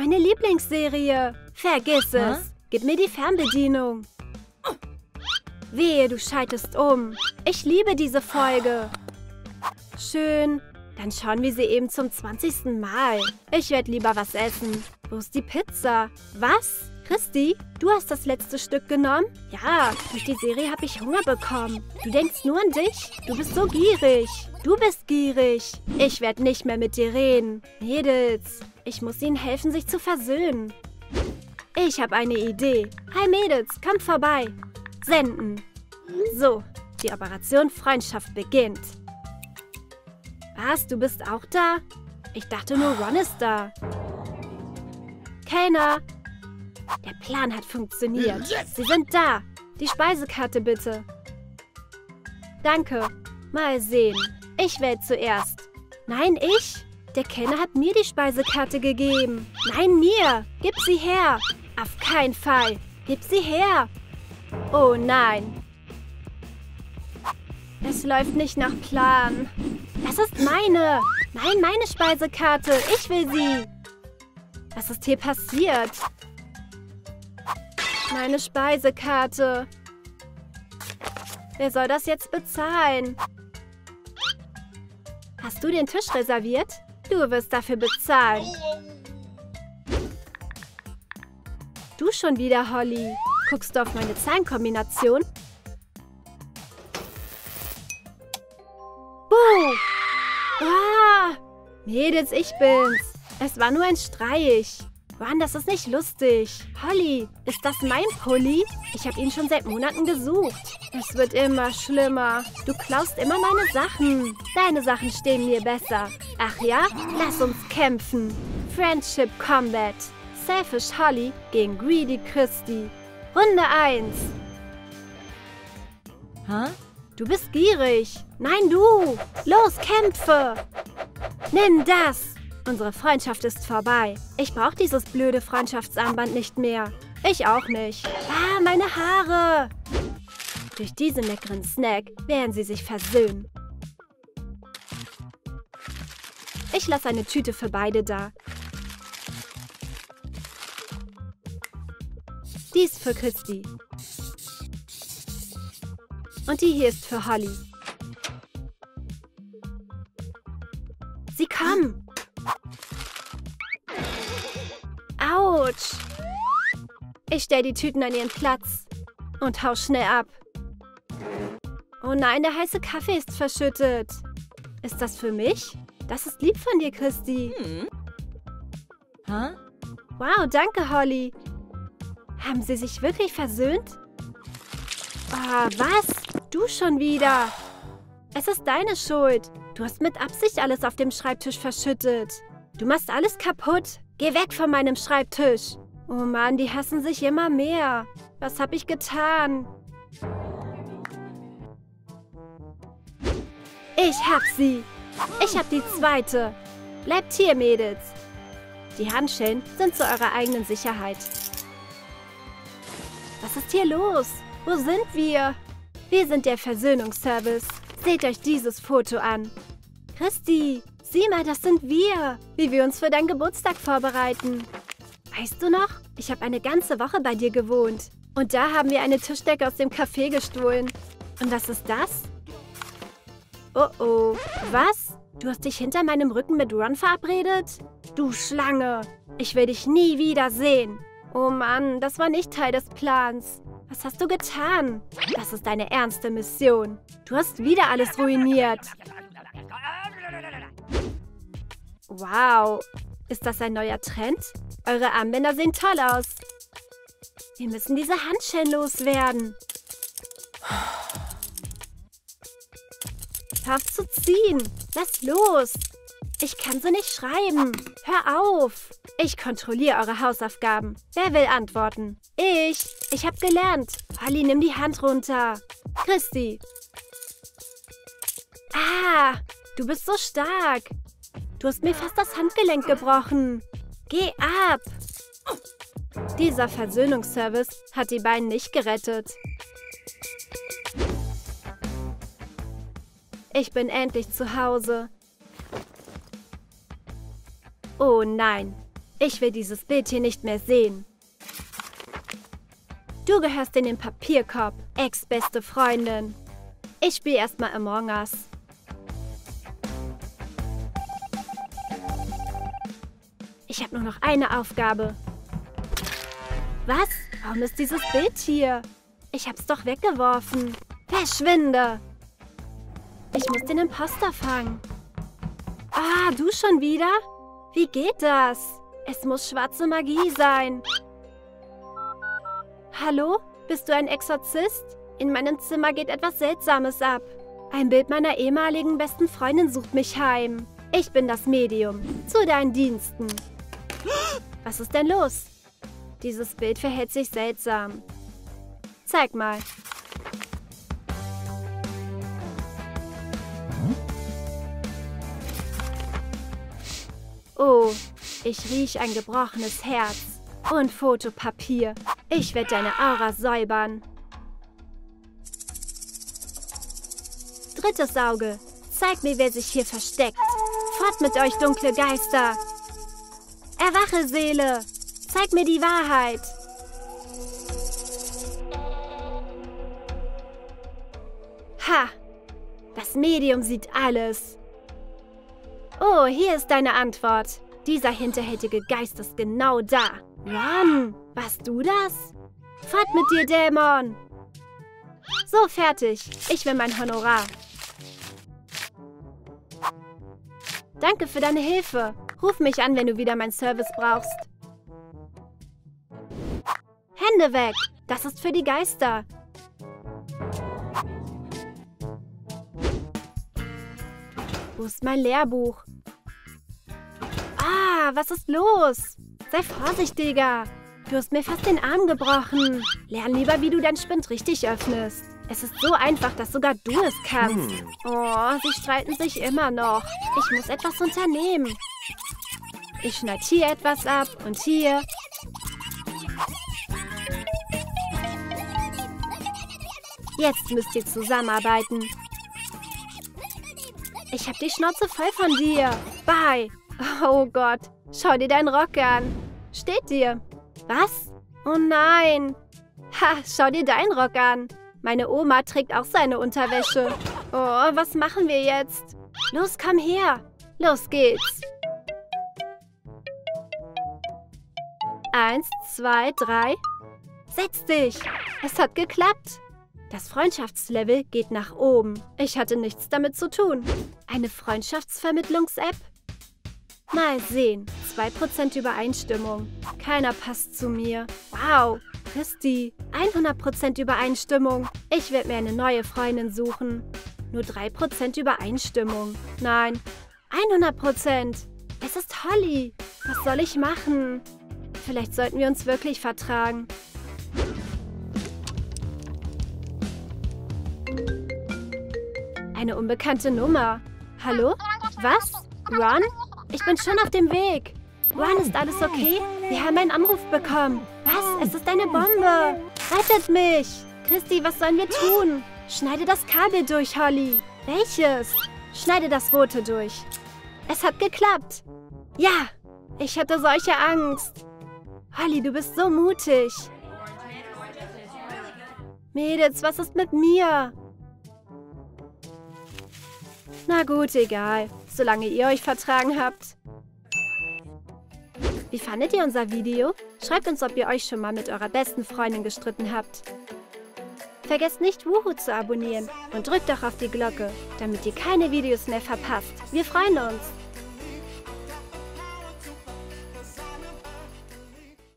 Meine Lieblingsserie. Vergiss es. Gib mir die Fernbedienung. Wehe, du schaltest um. Ich liebe diese Folge. Schön. Dann schauen wir sie eben zum 20. Mal. Ich werde lieber was essen. Wo ist die Pizza? Was? Christi, du hast das letzte Stück genommen? Ja, durch die Serie habe ich Hunger bekommen. Du denkst nur an dich? Du bist so gierig. Du bist gierig. Ich werde nicht mehr mit dir reden. Mädels, ich muss ihnen helfen, sich zu versöhnen. Ich habe eine Idee. Hi Mädels, kommt vorbei. Senden. So, die Operation Freundschaft beginnt. Was, du bist auch da? Ich dachte nur, Ron ist da. Kellner! Der Plan hat funktioniert. Sie sind da. Die Speisekarte bitte. Danke. Mal sehen. Ich wähle zuerst. Nein, ich? Der Kellner hat mir die Speisekarte gegeben. Nein, mir. Gib sie her. Auf keinen Fall. Gib sie her. Oh nein. Es läuft nicht nach Plan. Das ist meine. Nein, meine Speisekarte. Ich will sie. Was ist hier passiert? Meine Speisekarte. Wer soll das jetzt bezahlen? Hast du den Tisch reserviert? Du wirst dafür bezahlen. Du schon wieder, Holly. Guckst du auf meine Zahlenkombination? Buh! Ah! Mädels, ich bin's. Es war nur ein Streich. Ron, das ist nicht lustig. Holly, ist das mein Pulli? Ich habe ihn schon seit Monaten gesucht. Es wird immer schlimmer. Du klaust immer meine Sachen. Deine Sachen stehen mir besser. Ach ja? Lass uns kämpfen. Friendship Combat. Selfish Holly gegen Greedy Christy. Runde 1. Hä? Du bist gierig. Nein, du. Los, kämpfe. Nimm das. Unsere Freundschaft ist vorbei. Ich brauche dieses blöde Freundschaftsarmband nicht mehr. Ich auch nicht. Ah, meine Haare. Durch diesen leckeren Snack werden sie sich versöhnen. Ich lasse eine Tüte für beide da. Dies für Christi. Und die hier ist für Holly. Sie kommen. Autsch. Ich stelle die Tüten an ihren Platz und hau schnell ab. Oh nein, der heiße Kaffee ist verschüttet. Ist das für mich? Das ist lieb von dir, Christi. Wow, danke, Holly. Haben sie sich wirklich versöhnt? Ah, was? Du schon wieder? Es ist deine Schuld. Du hast mit Absicht alles auf dem Schreibtisch verschüttet. Du machst alles kaputt. Geh weg von meinem Schreibtisch. Oh Mann, die hassen sich immer mehr. Was habe ich getan? Ich hab sie. Ich hab die zweite. Bleibt hier, Mädels. Die Handschellen sind zu eurer eigenen Sicherheit. Was ist hier los? Wo sind wir? Wir sind der Versöhnungsservice. Seht euch dieses Foto an. Christi, sieh mal, das sind wir. Wie wir uns für deinen Geburtstag vorbereiten. Weißt du noch? Ich habe eine ganze Woche bei dir gewohnt. Und da haben wir eine Tischdecke aus dem Café gestohlen. Und was ist das? Oh oh. Was? Du hast dich hinter meinem Rücken mit Ron verabredet? Du Schlange. Ich will dich nie wieder sehen. Oh Mann, das war nicht Teil des Plans. Was hast du getan? Das ist deine ernste Mission. Du hast wieder alles ruiniert. Wow. Ist das ein neuer Trend? Eure Armbänder sehen toll aus. Wir müssen diese Handschellen loswerden. Hör auf zu ziehen. Lass los. Ich kann so nicht schreiben. Hör auf. Ich kontrolliere eure Hausaufgaben. Wer will antworten? Ich. Ich habe gelernt. Holly, nimm die Hand runter. Christi. Ah, du bist so stark. Du hast mir fast das Handgelenk gebrochen. Geh ab. Dieser Versöhnungsservice hat die beiden nicht gerettet. Ich bin endlich zu Hause. Oh nein. Ich will dieses Bild hier nicht mehr sehen. Du gehörst in den Papierkorb, ex-beste Freundin. Ich spiele erstmal Among Us. Ich habe nur noch eine Aufgabe. Was? Warum ist dieses Bild hier? Ich hab's doch weggeworfen. Verschwinde! Ich muss den Imposter fangen. Ah, du schon wieder? Wie geht das? Es muss schwarze Magie sein. Hallo? Bist du ein Exorzist? In meinem Zimmer geht etwas Seltsames ab. Ein Bild meiner ehemaligen besten Freundin sucht mich heim. Ich bin das Medium. Zu deinen Diensten. Was ist denn los? Dieses Bild verhält sich seltsam. Zeig mal. Oh, ich rieche ein gebrochenes Herz und Fotopapier. Ich werde deine Aura säubern. Drittes Auge. Zeig mir, wer sich hier versteckt. Fort mit euch, dunkle Geister. Erwache, Seele. Zeig mir die Wahrheit. Ha! Das Medium sieht alles. Oh, hier ist deine Antwort. Dieser hinterhältige Geist ist genau da. Mann, warst du das? Fort mit dir, Dämon. So, fertig. Ich will mein Honorar. Danke für deine Hilfe. Ruf mich an, wenn du wieder meinen Service brauchst. Hände weg! Das ist für die Geister. Wo ist mein Lehrbuch? Ah, was ist los? Sei vorsichtiger. Du hast mir fast den Arm gebrochen. Lern lieber, wie du deinen Spind richtig öffnest. Es ist so einfach, dass sogar du es kannst. Oh, sie streiten sich immer noch. Ich muss etwas unternehmen. Ich schneide hier etwas ab und hier. Jetzt müsst ihr zusammenarbeiten. Ich habe die Schnauze voll von dir. Bye. Oh Gott, schau dir deinen Rock an. Steht dir. Was? Oh nein. Ha, schau dir deinen Rock an. Meine Oma trägt auch seine Unterwäsche. Oh, was machen wir jetzt? Los, komm her. Los geht's. 1, 2, 3. Setz dich. Es hat geklappt. Das Freundschaftslevel geht nach oben. Ich hatte nichts damit zu tun. Eine Freundschaftsvermittlungs-App? Mal sehen. 2% Übereinstimmung. Keiner passt zu mir. Wow. Christi. 100% Übereinstimmung. Ich werde mir eine neue Freundin suchen. Nur 3% Übereinstimmung. Nein. 100%. Es ist Holly. Was soll ich machen? Vielleicht sollten wir uns wirklich vertragen. Eine unbekannte Nummer. Hallo? Was? Ron? Ich bin schon auf dem Weg. Ron, ist alles okay? Wir haben einen Anruf bekommen. Was? Es ist eine Bombe. Rettet mich. Christi, was sollen wir tun? Schneide das Kabel durch, Holly. Welches? Schneide das rote durch. Es hat geklappt. Ja, ich hatte solche Angst. Holly, du bist so mutig. Mädels, was ist mit mir? Na gut, egal. Solange ihr euch vertragen habt. Wie fandet ihr unser Video? Schreibt uns, ob ihr euch schon mal mit eurer besten Freundin gestritten habt. Vergesst nicht, Wuhu zu abonnieren und drückt doch auf die Glocke, damit ihr keine Videos mehr verpasst. Wir freuen uns!